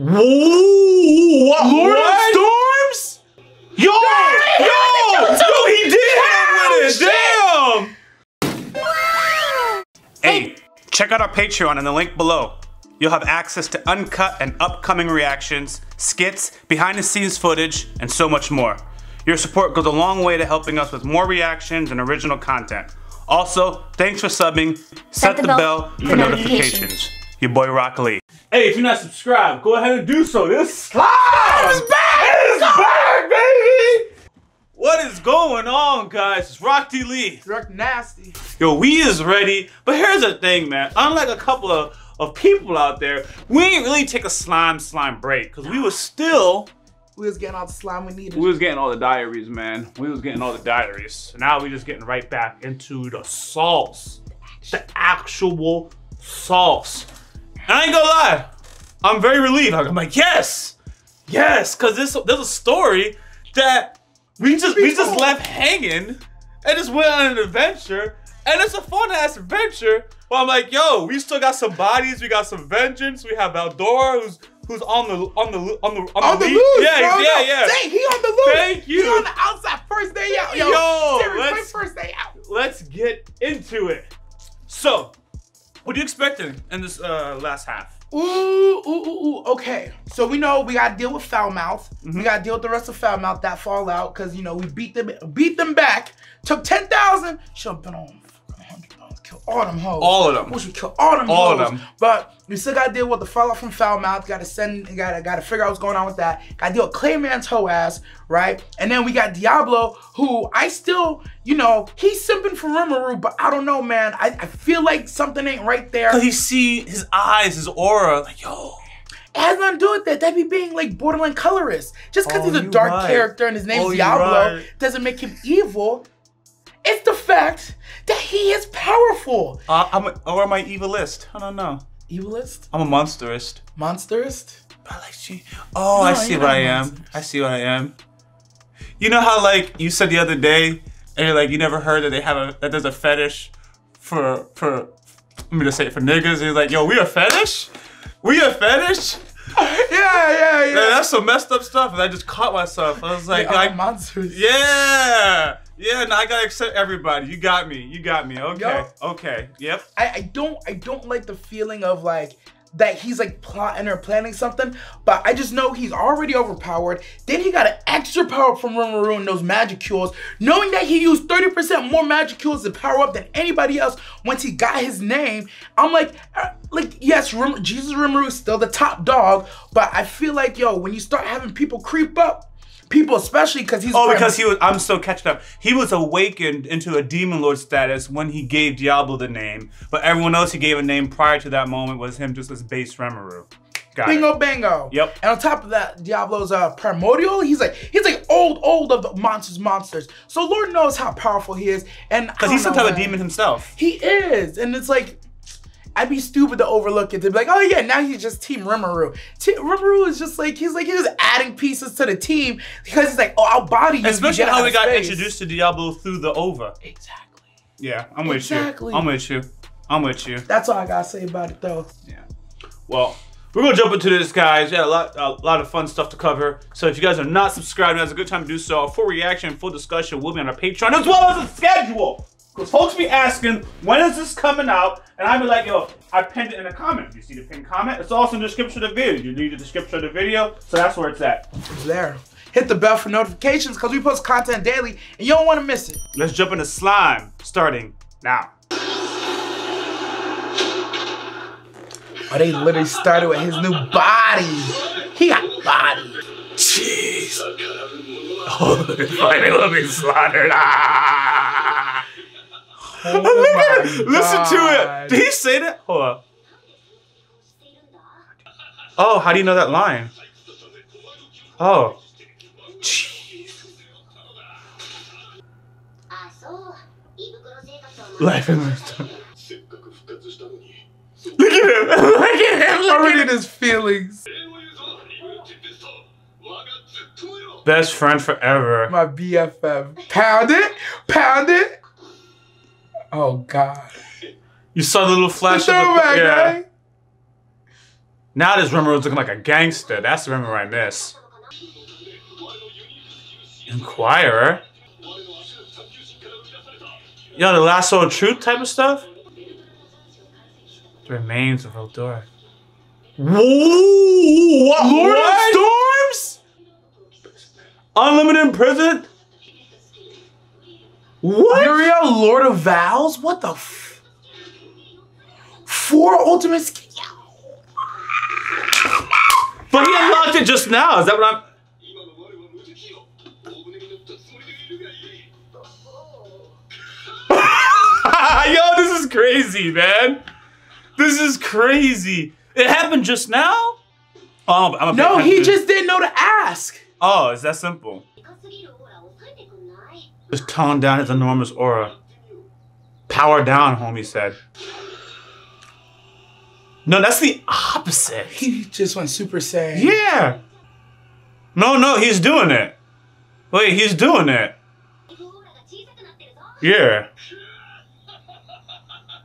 What? Lord of Storms? Yo! Yo! Yo, he did have it! Damn! Hey, check out our Patreon in the link below. You'll have access to uncut and upcoming reactions, skits, behind the scenes footage, and so much more. Your support goes a long way to helping us with more reactions and original content. Also, thanks for subbing. Set the bell for notifications. Your boy Rock Lee. Hey, if you're not subscribed, go ahead and do so. This Slime is back! It's back, baby! What is going on, guys? It's Rock D. Lee. Rock Nasty. Yo, we is ready. But here's the thing, man. Unlike a couple of people out there, we ain't really take a slime break. Cause we was still... We was getting all the slime we needed. We was getting all the diaries, man. We was getting all the diaries. Now we just getting right back into the sauce. The actual sauce. And I ain't gonna lie, I'm very relieved. I'm like, yes! Yes! Cause there's a story that we just left hanging and just went on an adventure. And it's a fun ass adventure. Well, I'm like, yo, we still got some bodies, we got some vengeance, we have Eldora who's on the loose. Yeah, bro, yeah. Dang, he on the loose. Thank you. He on the outside first day out. Yo, seriously, first day out. Let's get into it. So, what are you expecting in this last half? Ooh. Okay. So we know we gotta deal with Foulmouth. Mm-hmm. We gotta deal with the rest of Foulmouth that fallout because you know we beat them back. Took 10,000. Jumping on. Kill all them hoes. All of them. We should kill all them hoes. All of them. But we still gotta deal with the fallout from Foulmouth. Gotta figure out what's going on with that. Gotta deal with Clayman's hoe ass, right? And then we got Diablo, who I still, you know, he's simping for Rimuru, but I don't know, man. I feel like something ain't right there. Cause you see his eyes, his aura, like, yo. It has nothing to do with that. That'd be being like borderline colorist. Just cause he's a dark character and his name's Diablo doesn't make him evil. It's the fact that he is powerful. Or am I evilist? I don't know. Evilist? I'm a monsterist. Monsterist? But like she. Oh, no, I see what I am. I see what I am. You know how like you said the other day, and you're like you never heard that they have that there's a fetish for let me just say it for niggas. And you're like, yo, we a fetish? We a fetish? yeah. Man, that's some messed up stuff, and I just caught myself. I was like, I'm a monsterist. Yeah. Yeah, no, I gotta accept everybody. You got me. Okay, yep. Okay, yep. I don't like the feeling of like, that he's like plotting or planning something, but I just know he's already overpowered. Then he got an extra power from Rimuru and those magicules, knowing that he used 30% more magicules to power up than anybody else once he got his name. I'm like yes, Jesus Rimuru is still the top dog, but I feel like, yo, when you start having people creep up, people, especially because he's... Oh, because he was... I'm so catching up. He was awakened into a demon lord status when he gave Diablo the name. But everyone else he gave a name prior to that moment was him just as base Rimuru. Got bingo, it. Bango. Yep. And on top of that, Diablo's primordial. He's like old of the monsters. So Lord knows how powerful he is. And because he's some type of demon himself. He is. And it's like... I'd be stupid to overlook it. They'd be like, oh yeah, now he's just Team Rimuru. Rimuru is just like, he's just adding pieces to the team because he's like, oh, I'll body you. Especially how we got introduced to Diablo through the OVA. Exactly. Yeah, I'm with you. I'm with you. That's all I gotta say about it though. Yeah. Well, we're gonna jump into this, guys. Yeah, a lot of fun stuff to cover. So if you guys are not subscribed, now's a good time to do so. Full reaction, full discussion will be on our Patreon as well as the schedule. Because folks be asking, when is this coming out? And I be like, yo, I pinned it in a comment. You see the pinned comment? It's also in the description of the video. You need the description of the video, so that's where it's at. It's there. Hit the bell for notifications because we post content daily and you don't want to miss it. Let's jump into Slime starting now. Oh, they literally started with his new body. He got body. Jeez. Oh, they love me slaughtered. Ah. Oh look at it. Listen to it. Did he say that? Hold on. Oh, how do you know that line? Oh. Jeez. Life and wisdom. Look at him. Look at his feelings. Best friend forever. My BFF. Pound it. Oh God! You saw the little flash of the, yeah. Now this Rimuru's looking like a gangster. That's the Rimuru I miss. Inquirer? Yo, the lasso of truth type of stuff? The remains of Eldora. Whoa! What? Lord of Storms? Unlimited imprisonment? What? Uriel, Lord of Vows? What the f? Four ultimate skills? But he unlocked it just now. Is that what I'm? Yo, this is crazy, man. This is crazy. It happened just now? Oh, I'm a no, he just didn't know to ask. Oh, it's that simple. Just tone down his enormous aura. Power down, homie said. No, that's the opposite. He just went Super Saiyan. Yeah. No, he's doing it. Wait, he's doing it. Yeah.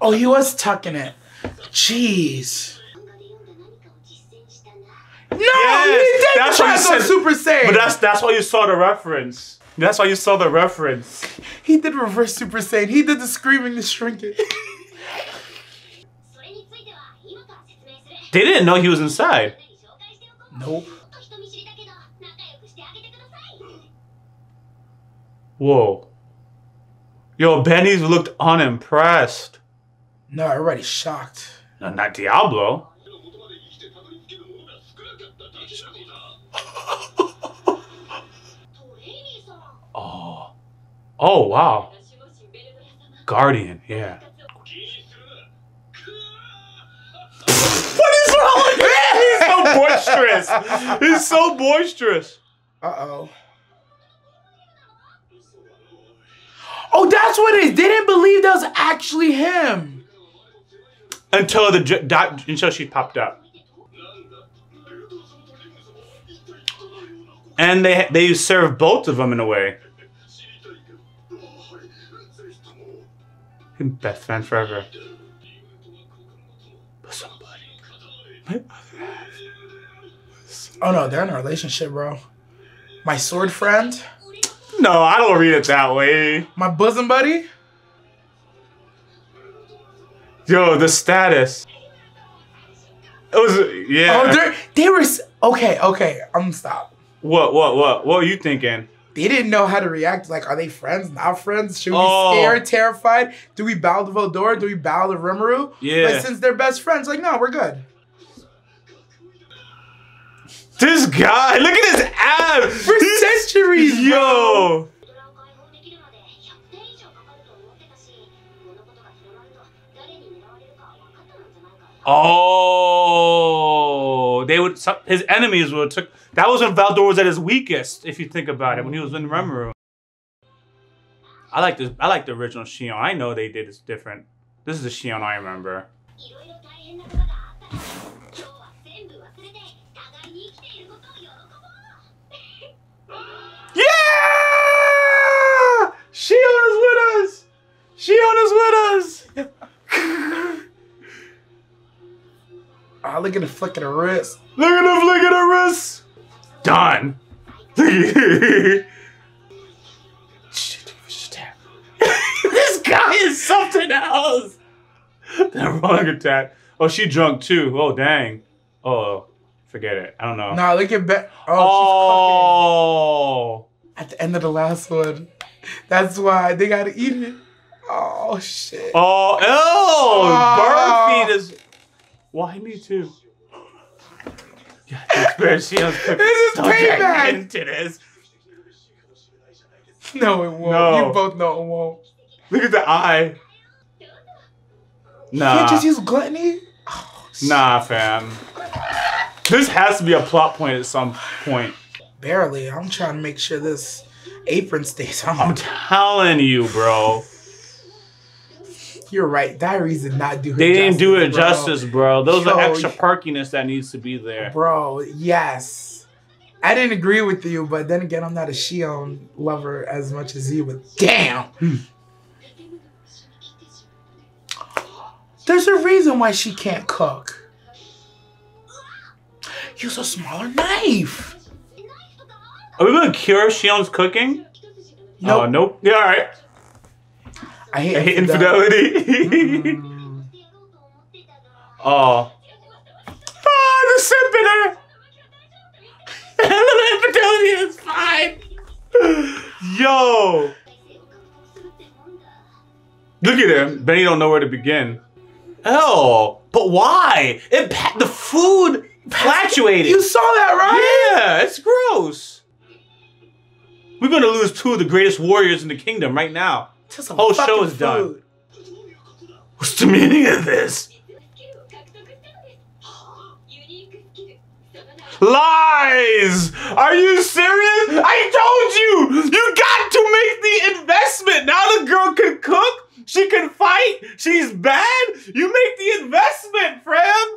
Oh, he was tucking it. Jeez. No, yes, he didn't try to go Super Saiyan. But that's why you saw the reference. That's why you saw the reference. He did reverse Super Saiyan. He did the screaming, the shrinking. They didn't know he was inside. Nope. Whoa. Yo, Benny's looked unimpressed. No, I already shocked. No, not Diablo. Oh. Oh, wow. Guardian, yeah. Boisterous. He's so boisterous. Uh-oh. Oh, that's what it is. They didn't believe that was actually him. Until until she popped up. And they served both of them in a way. Best friend forever. But somebody. My other half. Oh no, they're in a relationship, bro. My sword friend? No, I don't read it that way. My bosom buddy? Yo, the status. It was, yeah. Oh, they were, okay, I'm gonna stop. What were you thinking? They didn't know how to react. Like, are they friends, not friends? Should we be scared, terrified? Do we bow to Veldora? Do we bow to Rimuru? Yeah. But since they're best friends, like, no, we're good. This guy, look at his abs! For centuries, yo! Oh, they would. His enemies would took. That was when Veldora was at his weakest, if you think about it, when he was in Rimuru. I like this. I like the original Shion. I know they did it's different. This is the Shion I remember. Shion is with us! Oh, look at the flick of the wrist. Look at the flick of the wrist! Done! This guy is something else! That wrong attack. Oh, she drunk too. Oh, dang. Oh, forget it. I don't know. Nah, look at Beth. Oh, she's cooking. At the end of the last one. That's why they gotta eat it. Oh, shit. Oh, ew! Oh. Bird feed is... Why me too? This is payback! Into this. No, it won't. No. You both know it won't. Look at the eye. Nah. You can't just use gluttony? Oh, nah, fam. This has to be a plot point at some point. Barely. I'm trying to make sure this apron stays on. I'm telling you, bro. You're right. Diaries did not do her justice. They didn't do it justice, bro. Those are extra perkiness that needs to be there. Bro, yes. I didn't agree with you, but then again, I'm not a Shion lover as much as you, but damn. There's a reason why she can't cook. Use a smaller knife. Are we gonna cure Shion's cooking? No. Nope. Yeah, all right. I hate infidelity. Oh. Oh, the simp in her. A little infidelity is fine. Yo. Look at him. Benny don't know where to begin. Oh, but why? The food fluctuated. You saw that, right? Yeah, it's gross. We're gonna lose two of the greatest warriors in the kingdom right now. The whole show is done. What's the meaning of this? Lies! Are you serious? I told you! You got to make the investment! Now the girl can cook, she can fight, she's bad! You make the investment, Fram!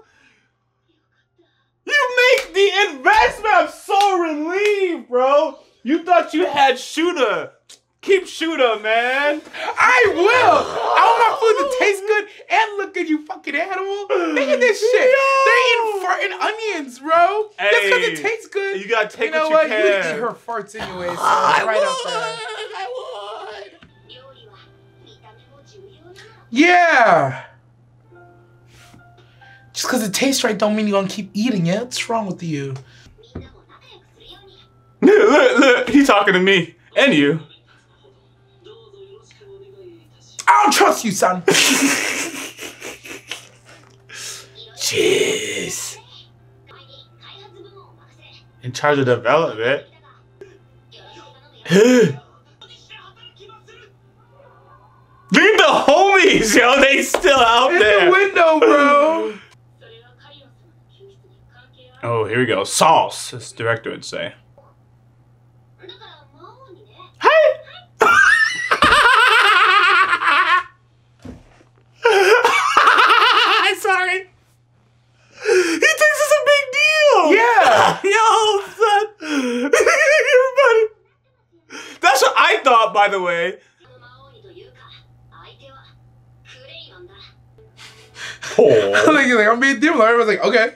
You make the investment! I'm so relieved, bro! You thought you had Shooter. Keep Shooter, man. I will. I want my food to taste good and look good, you fucking animal. Look at this shit. No. They're eating fart and onions, bro. Hey, just because it tastes good. You gotta take what you can. You would eat her farts anyway, so it's right up there. I would. Yeah. Just because it tastes right don't mean you're gonna keep eating it. What's wrong with you? Look, he's talking to me and you. I don't trust you, son. Jeez. In charge of development. Leave the homies, yo. They still out there. In the window, bro. Oh, here we go. Sauce, as the director would say. By the way. Oh. Like, I'm being Diablo. I was like, okay.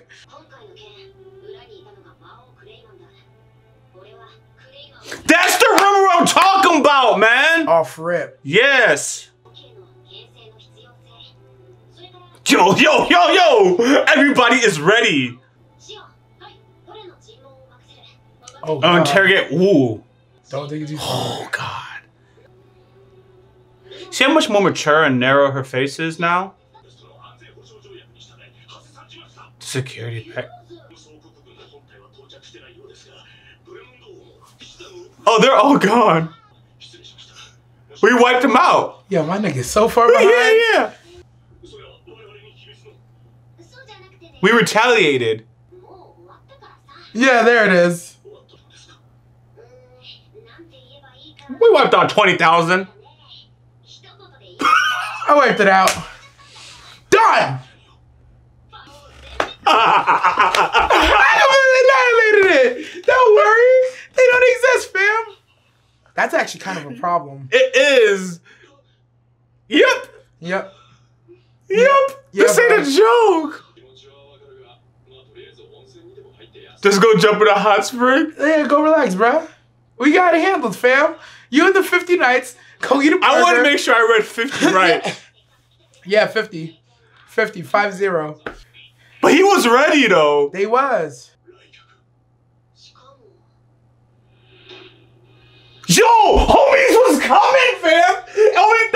That's the rumor I'm talking about, man. Off rip. Yes. Yo. Everybody is ready. Oh, God. Interrogate. Woo. Don't think it's easy. Oh, God. See how much more mature and narrow her face is now? Security pack. Oh, they're all gone. We wiped them out. Yeah, my nigga's so far behind. Yeah. We retaliated. Yeah, there it is. We wiped out 20,000. I wiped it out. Done! I completely annihilated it! Don't worry! They don't exist, fam! That's actually kind of a problem. It is! Yep. This ain't a joke! Just go jump in a hot spring? Yeah, go relax, bruh. We got it handled, fam. You and the 50 Nights. Go eat a burger. I want to make sure I read 50 right. Yeah, 50. 50, 5-0. But he was ready, though. They was. Yo, homies was coming, fam. Only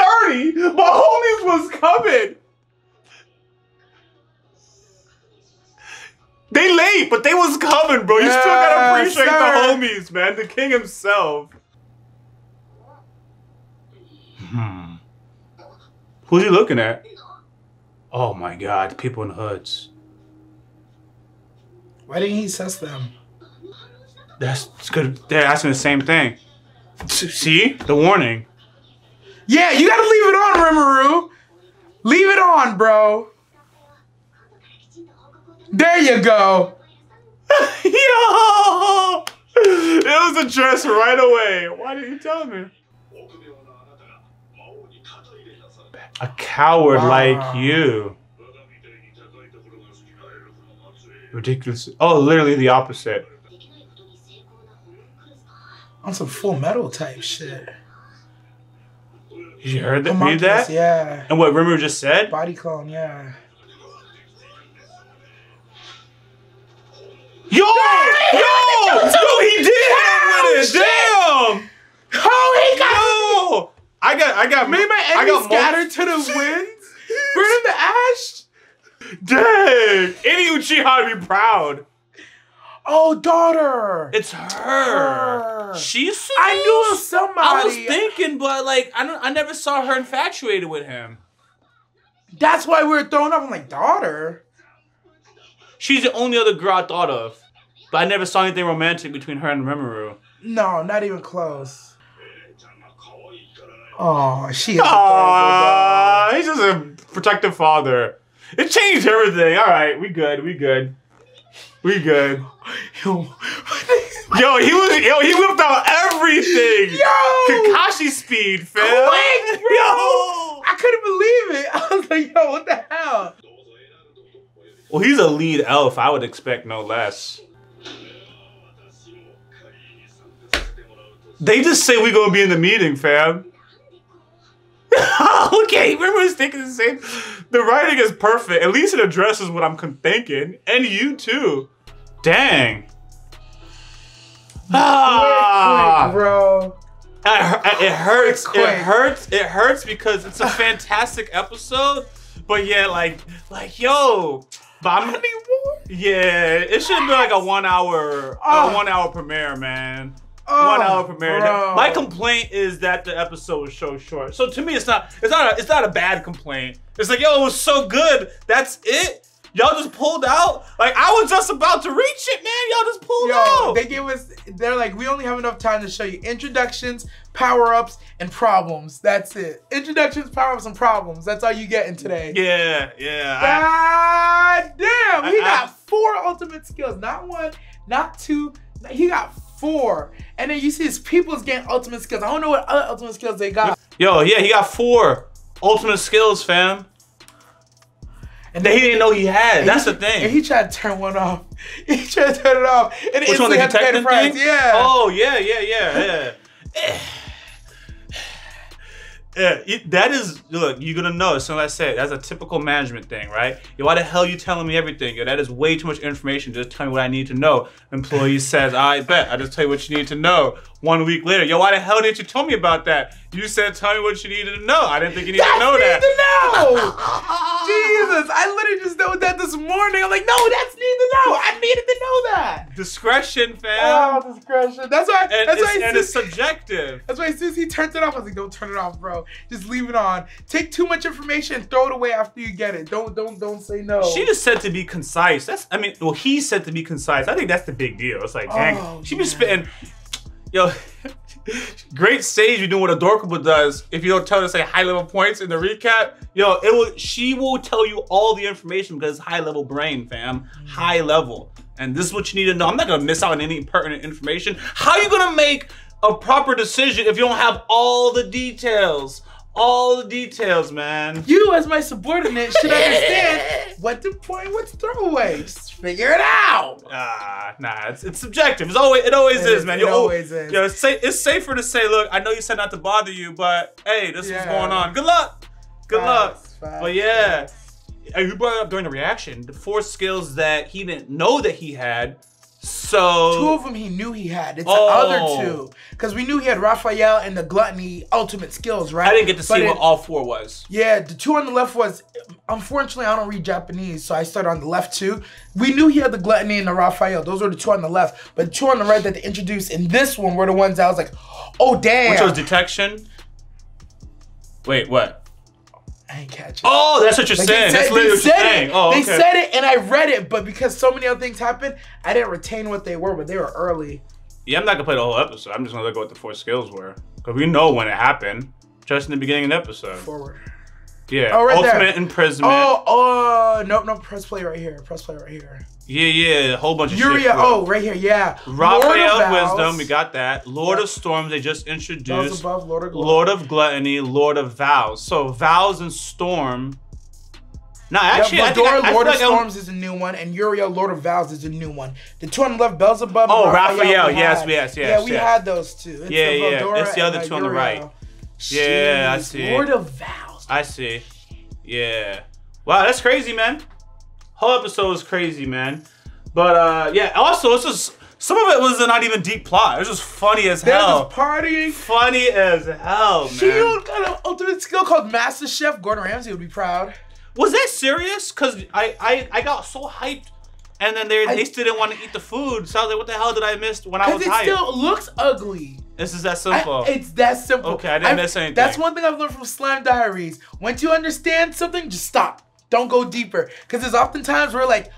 30, but homies was coming. They late, but they was coming, bro. You still gotta appreciate the homies, man. The king himself. Who's he looking at? Oh my God, people in hoods. Why didn't he assess them? That's good. They're asking the same thing. See? The warning. Yeah, you gotta leave it on, Rimuru. Leave it on, bro. There you go. Yo! It was addressed right away. Why didn't you tell me? A coward like you. Ridiculous. Oh, literally the opposite. On some Full Metal type shit. You heard that? Read that? Yeah. And what Rimuru just said? Body clone, yeah. Yo! Yo! Yo, he did it with it! Damn! Oh, he got yo! I got me and my enemy scattered to the winds. Burn in the ash. Dang! Any Uchiha to be proud. Oh, daughter! It's her. She's. I knew somebody. I was thinking, but like, I never saw her infatuated with him. That's why we were thrown up. I'm like, daughter. She's the only other girl I thought of, but I never saw anything romantic between her and Rimuru. No, not even close. Oh, she. Oh, he's just a protective father. It changed everything. All right, we good. We good. We good. Yo, he whipped out everything. Yo, Kakashi speed, fam. Quick, bro. Yo, I couldn't believe it. I was like, yo, what the hell? Well, he's a lead elf. I would expect no less. They just say we gonna be in the meeting, fam. Okay, Rimuru's thinking the same. The writing is perfect. At least it addresses what I'm thinking, and you too. Dang. Ah, quick, bro. It hurts. Quick. It hurts. It hurts because it's a fantastic episode. But yeah, like yo. But how many more? Yeah, it should be like a 1 hour, a 1 hour premiere, man. Oh, 1 hour premiere. Bro. My complaint is that the episode was so short. So to me, it's not a bad complaint. It's like, yo, it was so good. That's it. Y'all just pulled out. Like I was just about to reach it, man. Y'all just pulled out. They gave us. They're like, we only have enough time to show you introductions, power ups, and problems. That's it. Introductions, power ups, and problems. That's all you get in today. Yeah, yeah. God damn, he got four ultimate skills. Not one, not two. He got four. And then you see his people's getting ultimate skills. I don't know what other ultimate skills they got. Yo, yeah, he got four ultimate skills, fam. And then he didn't know he had. That's the thing. And he tried to turn one off. He tried to turn it off. And it instantly had to pay the price. Yeah. Oh, yeah. That is, look, you're gonna know, so like I said, that's a typical management thing, right? Yo, why the hell are you telling me everything? Yo, that is way too much information. Just tell me what I need to know. Employee says, I bet, I just tell you what you need to know. 1 week later, yo, why the hell didn't you tell me about that? You said, tell me what you needed to know. I didn't think you needed to know that. That's need to know! Jesus, I literally just know that this morning. I'm like, no, that's need to know. I needed to know that. Discretion, fam. Oh, discretion. That's why. And that's why. And it's subjective. That's why as soon as he turns it off, I was like, don't turn it off, bro. Just leave it on. Take too much information and throw it away after you get it. Don't say no. She just said to be concise. That's, I mean, well, he said to be concise. I think that's the big deal. It's like, dang, she be spitting. Yo, great sage, you're doing what Adorkable does. If you don't tell her to say high level points in the recap, yo, it will. She will tell you all the information because it's high level brain, fam. High level, and this is what you need to know. I'm not gonna miss out on any pertinent information. How are you gonna make a proper decision if you don't have all the details? All the details, man. You, as my subordinate, should understand what to point, what's throwaway. Just figure it out. Nah, it's subjective. It always is, man. It always is. Yo, it's safer to say, look, I know you said not to bother you, but hey, this is what's going on. Good luck. Good luck. But yeah, you brought it up during the reaction. The four skills that he didn't know that he had. So two of them he knew he had. It's the other two. Because we knew he had Raphael and the Gluttony ultimate skills, right? I didn't get to see what all four was. Yeah, the two on the left was, unfortunately, I don't read Japanese, so I started on the left too. We knew he had the Gluttony and the Raphael. Those were the two on the left. But the two on the right that they introduced in this one were the ones that I was like, oh, damn. Which was detection. Wait, what? I ain't catch it. Oh, that's what you're saying. That's literally what you're saying. Oh, okay. They said it and I read it, but because so many other things happened, I didn't retain what they were, but they were early. Yeah, I'm not gonna play the whole episode. I'm just gonna look at what the four skills were. Cause we know when it happened. Just in the beginning of the episode. Forward. Yeah. Oh, right Ultimate there. Imprisonment. Oh, no, press play right here. Press play right here. Yeah, a whole bunch of shit. Oh, right here, yeah. Raphael Wisdom, we got that. Lord of Storms, they just introduced. Beelzebub, Lord of Gluttony, Lord of Vows. So Vows and Storm No, actually, yeah, Eldora, Lord of Storms is a new one, and Uriel, Lord of Vows, is a new one. The two on the left, Beelzebub. Oh, Raphael, yes. Yeah, we had those two. It's that's the other two on the right. Yeah, I see. Lord of Vows. I see. Yeah. Wow, that's crazy, man. Whole episode was crazy, man. But yeah, also it's just some of it was not even deep plot. It was just funny as hell. They're just partying. Funny as hell, man. Shion got an ultimate skill called Master Chef. Gordon Ramsay would be proud. Was that serious? Cause I got so hyped, and then they still didn't want to eat the food. So I was like, what the hell did I miss when I was hyped? It still looks ugly. This is that simple. It's that simple. Okay, I didn't miss anything. That's one thing I've learned from Slime Diaries. Once you understand something, just stop. Don't go deeper. Cause there's oftentimes we're like,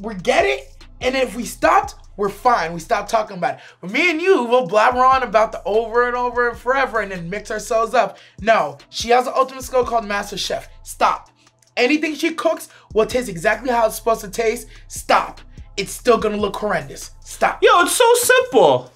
we get it, and if we stopped, we're fine. We stopped talking about it. But me and you, we'll blabber on about the over and over and forever, and then mix ourselves up. No, she has an ultimate skill called Master Chef. Stop. Anything she cooks will taste exactly how it's supposed to taste. Stop. It's still gonna look horrendous. Stop. Yo, it's so simple.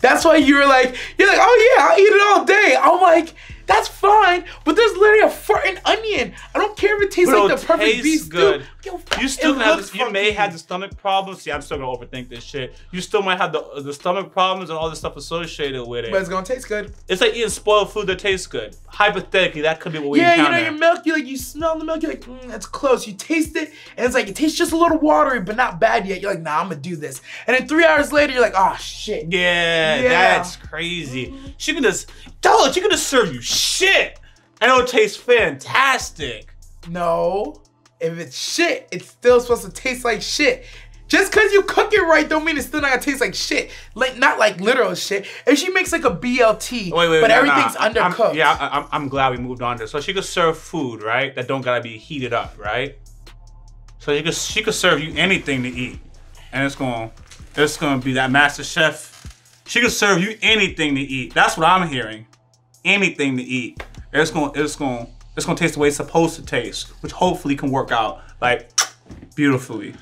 That's why you're like, oh yeah, I'll eat it all day. I'm like, that's fine, but there's literally a farting onion. I don't care if it tastes like the perfect beef stew. Yo, you still have this, you may have the stomach problems. See, I'm still gonna overthink this shit. You still might have the stomach problems and all this stuff associated with it. But it's gonna taste good. It's like eating spoiled food that tastes good. Hypothetically, that could be what we encounter. You know, your milk, you smell the milk, you're like, that's close. You taste it, and it's like, it tastes just a little watery, but not bad yet. You're like, nah, I'm gonna do this. And then 3 hours later, you're like, oh shit. Yeah, that's crazy. She can just, she can just serve you shit, and it'll taste fantastic. No, if it's shit, it's still supposed to taste like shit. Just because you cook it right don't mean it's still not gonna taste like shit. Like, not like literal shit. If she makes like a BLT, but everything's undercooked. I'm glad we moved on to. So she could serve food, right? That don't gotta be heated up, right? So she could serve you anything to eat, and it's gonna be that Master Chef. She could serve you anything to eat. That's what I'm hearing. Anything to eat. It's gonna taste the way it's supposed to taste, which hopefully can work out like beautifully.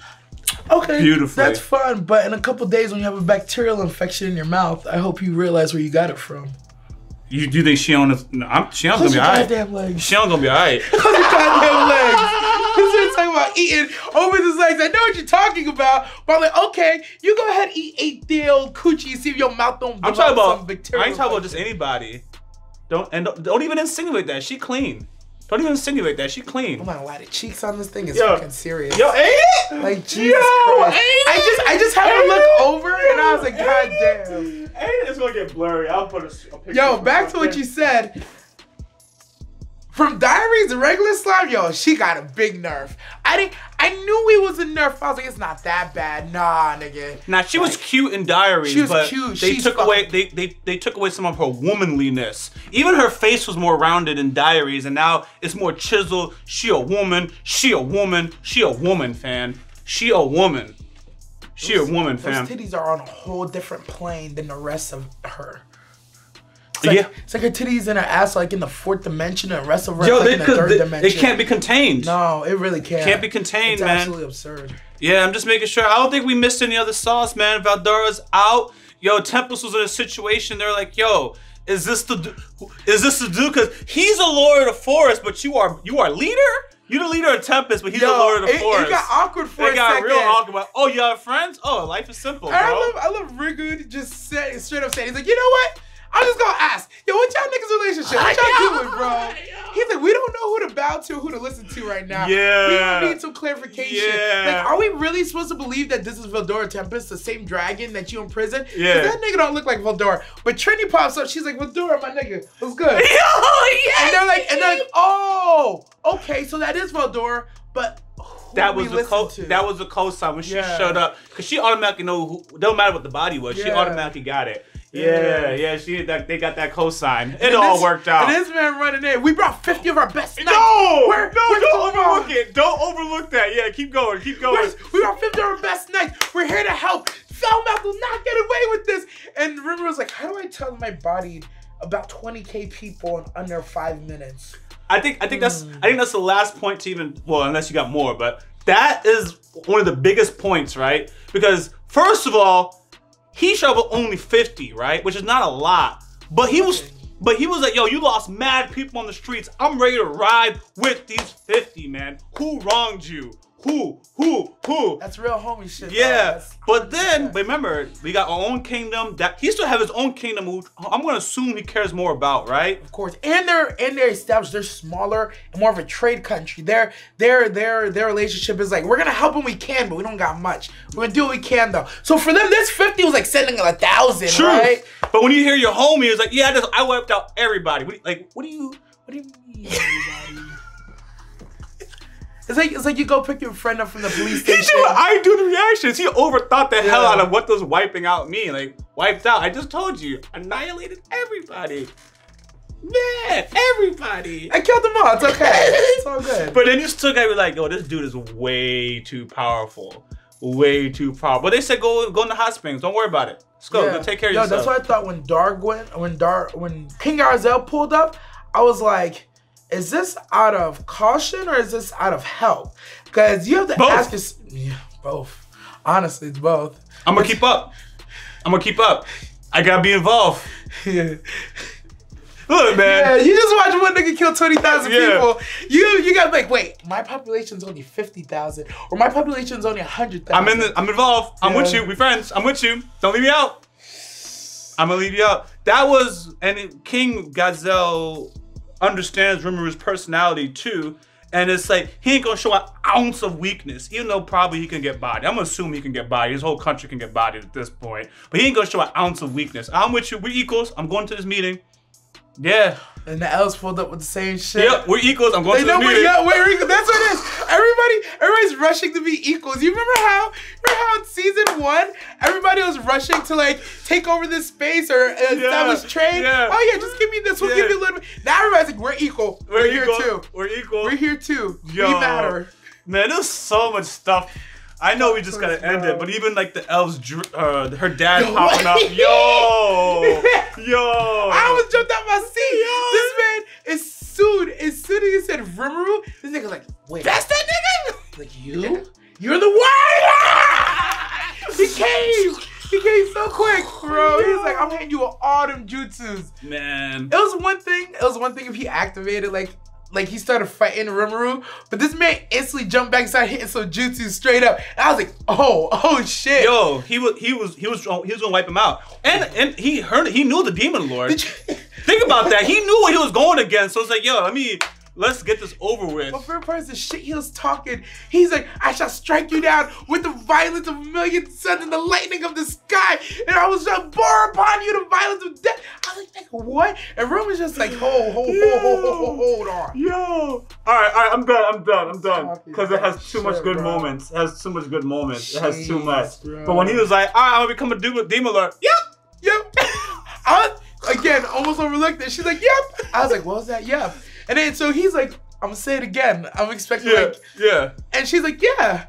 Okay, beautifully. That's fine, but in a couple days when you have a bacterial infection in your mouth, I hope you realize where you got it from. You do think Shion is? No, Shion's gonna be alright. Shion's gonna be alright. Close your goddamn legs. You're talking about eating over his legs. I know what you're talking about, but I'm like, okay, you go ahead and eat 8-day-old coochie and see if your mouth don't blow some bacteria. I ain't talking about just anybody. Don't even insinuate that. She clean. Don't even insinuate that. She clean. I'm not gonna lie, the cheeks on this thing is fucking serious. Yo, ain't it? Like, Jesus Christ. I just had to look over and I was like, God damn. Ain't it? It's gonna get blurry. I'll put a picture. Yo, back to what you said. From Diaries to regular Slime, yo, she got a big nerf. I knew it was a nerf. I was like, it's not that bad. Nah, nigga. Nah, she was cute in Diaries, she was cute. They took away some of her womanliness. Even her face was more rounded in Diaries, and now it's more chiseled. She a woman, fam. Those titties are on a whole different plane than the rest of her. It's like her titties and her ass are like in the 4th dimension and the rest of her like in the 3rd dimension. It can't be contained. No, it really can't. Can't be contained, man. It's absolutely absurd. Yeah, I'm just making sure. I don't think we missed any other sauce, man. Veldora's out. Yo, Tempest was in a situation. They're like, yo, is this the dude? Because he's a lord of the forest, but you are leader? You're the leader of Tempest, but he's the lord of the forest. It got awkward for a second. It got real awkward. Oh, you have friends? Oh, life is simple, bro. I love Rigud just straight up saying, he's like, you know what? I'm just gonna ask, yo, what y'all niggas' relationship? What y'all doing, bro? He's like, we don't know who to bow to or who to listen to right now. Yeah. We need some clarification. Yeah. Like, are we really supposed to believe that this is Veldora Tempest, the same dragon that you imprison? Yeah. Because that nigga don't look like Veldora. But Trini pops up, she's like, Veldora, my nigga, what's good? Yo, yes. And they're like, oh, okay, so that is Veldora, but that was a cosign when she showed up. Cause she automatically know who, don't matter what the body was, she automatically got it. Yeah, they got that cosign. It all worked out. And this man running in. We brought 50 of our best snipes. No, don't overlook it. Don't overlook that. Yeah, keep going. We brought 50 of our best snipes. We're here to help. Foulmouth will not get away with this. And Rimuru was like, how do I tell my body about 20K people in under 5 minutes? I think that's the last point to even, well, unless you got more, but that is one of the biggest points, right? Because first of all, he shoveled only 50, right? Which is not a lot, but he was But he was like, yo, you lost mad people on the streets. I'm ready to ride with these 50, man. Who wronged you? Who? That's real homie shit. Yeah. But then, remember, we got our own kingdom. That he still have his own kingdom, which I'm gonna assume he cares more about, right? Of course. And they're established. They're smaller and more of a trade country. Their relationship is like, we're gonna help when we can, but we don't got much. We're gonna do what we can though. So for them, this 50 was like sending 1,000, right? But when you hear your homie, it's like, yeah, I wiped out everybody. Like, what do you mean, everybody? It's like you go pick your friend up from the police station. He did what I do the reactions. He overthought the hell out of what does wiping out mean. Like, wiped out. I just told you. Annihilated everybody. Man, everybody. I killed them all. It's okay. It's all good. But then you still gotta be like, yo, this dude is way too powerful. Way too powerful. But they said go in the hot springs. Don't worry about it. Let's go. Go take care of yourself. That's what I thought when when King Gazel pulled up, I was like, is this out of caution or is this out of help? Because you have to ask yourself. Yeah, both. Honestly, it's both. I'm gonna keep up. I'm gonna keep up. I gotta be involved. Yeah. Look, man. Yeah, you just watch one nigga kill 20,000 people. You gotta be like, wait, my population's only 50,000, or my population's only 100,000. I'm involved. I'm with you. We friends. I'm with you. Don't leave me out. I'm gonna leave you out. That was King Gazel understands Rimuru's personality too, and it's like he ain't gonna show an ounce of weakness, even though probably he can get bodied. I'm gonna assume he can get bodied. His whole country can get bodied at this point, but he ain't gonna show an ounce of weakness. I'm with you. We're equals. I'm going to this meeting. Yeah. And the L's pulled up with the same shit. Yep, we're equals. I'm going to this meeting. We're equals. That's what it is. Everybody's rushing to be equals. You remember how in season 1, everybody was rushing to like take over this space or establish trade? Yeah. Oh yeah, just give me this. We'll give you a little bit. Now everybody's like, we're equal. We're here too. We're equal. We're here too. Yo, we matter. Man, there's so much stuff. I know we just gotta end it, but even like the elves, her dad popping up. Yo! I almost jumped out my seat. Yo. This man is as soon as he said Rimuru, this nigga's like, wait, that's that nigga? Like, you? You're the one! He came so quick, bro. He was like, I'm hitting you with all them jutsus. Man. It was one thing if he activated like he started fighting Rimuru, but this man instantly jumped back and started hitting some jutsu straight up. And I was like, oh shit. Yo, he was gonna wipe him out. And he knew the demon lord. Think about that. He knew what he was going against. So it's like, yo, let's get this over with. My favorite part is the shit he was talking. He's like, I shall strike you down with the violence of a million suns and the lightning of the sky. And I was just pour upon you the violence of death. I was like, what? And Rim was just like, hold on. Yo. All right, I'm done. Because it has too much good moments. It has too much good moments. It has too much. Bro. But when he was like, all right, I'm gonna become a demon lord. Yep. I was, again, almost overlooked it. She's like, yep. I was like, what was that? Yep. And then, so he's like, I'm gonna say it again. I'm expecting like. And she's like, yeah.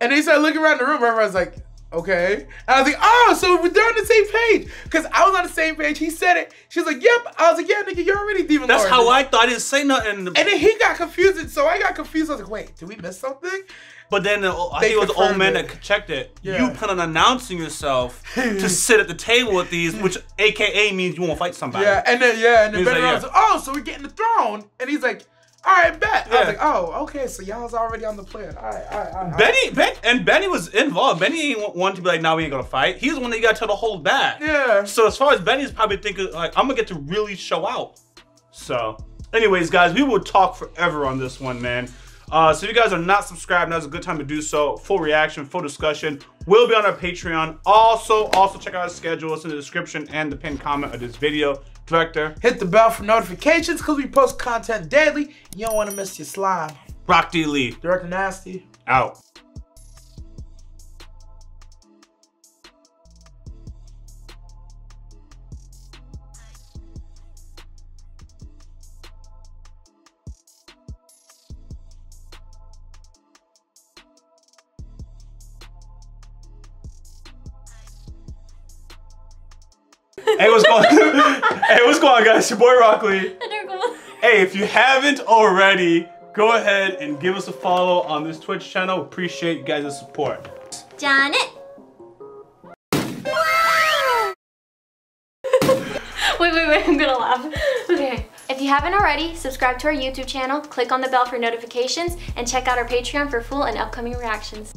And they started looking around the room. Everyone's like, okay. And I was like, oh, so we're on the same page. Cause I was on the same page. He said it. She's like, yep. I was like, yeah, nigga, you're already demon lord. That's how I thought. I didn't say nothing. And then he got confused. So I got confused. I was like, wait, did we miss something? But then I think it was the old man that checked it. Yeah. You plan on announcing yourself to sit at the table with these, which AKA means you won't fight somebody. And then Ben was like, oh, so we're getting the throne. And he's like, all right, bet. Yeah. I was like, oh, okay, so y'all's already on the plan. All right. Benny was involved. Benny ain't wanted to be like, nah, we ain't gonna fight. He's the one that you gotta tell to hold back. Yeah. So as far as Benny's probably thinking, like, I'm gonna get to really show out. So, anyways, guys, we will talk forever on this one, man. So if you guys are not subscribed, now's a good time to do so. Full reaction, full discussion will be on our Patreon. Also check out our schedule. It's in the description and the pinned comment of this video. Director, hit the bell for notifications because we post content daily. You don't want to miss your slime. Rock D. Lee. Director Nasty. Out. Hey, what's going on? Hey, what's going on, guys? Your boy Rock Lee. Hey, if you haven't already, go ahead and give us a follow on this Twitch channel. Appreciate you guys' support. Janet. Wait, wait, I'm gonna laugh. Okay. If you haven't already, subscribe to our YouTube channel, click on the bell for notifications, and check out our Patreon for full and upcoming reactions.